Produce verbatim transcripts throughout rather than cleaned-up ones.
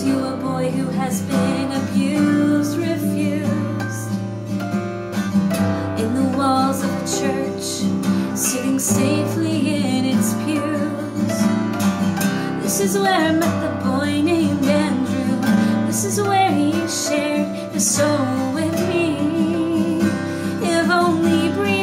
to a boy who has been abused, refused. In the walls of a church, sitting safely in its pews. This is where I met the boy named Andrew. This is where he shared his soul with me, if only briefly.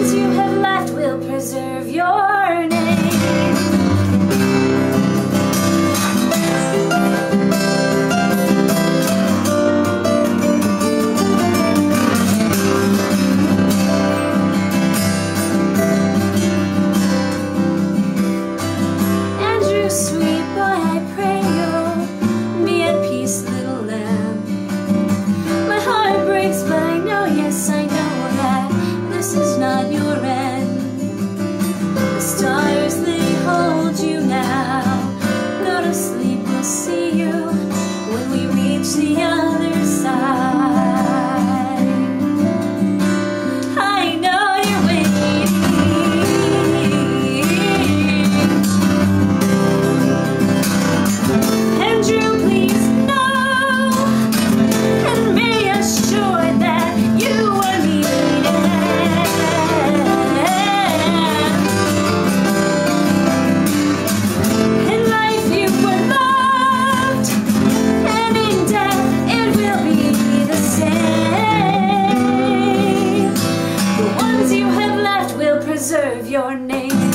You have left will preserve your name.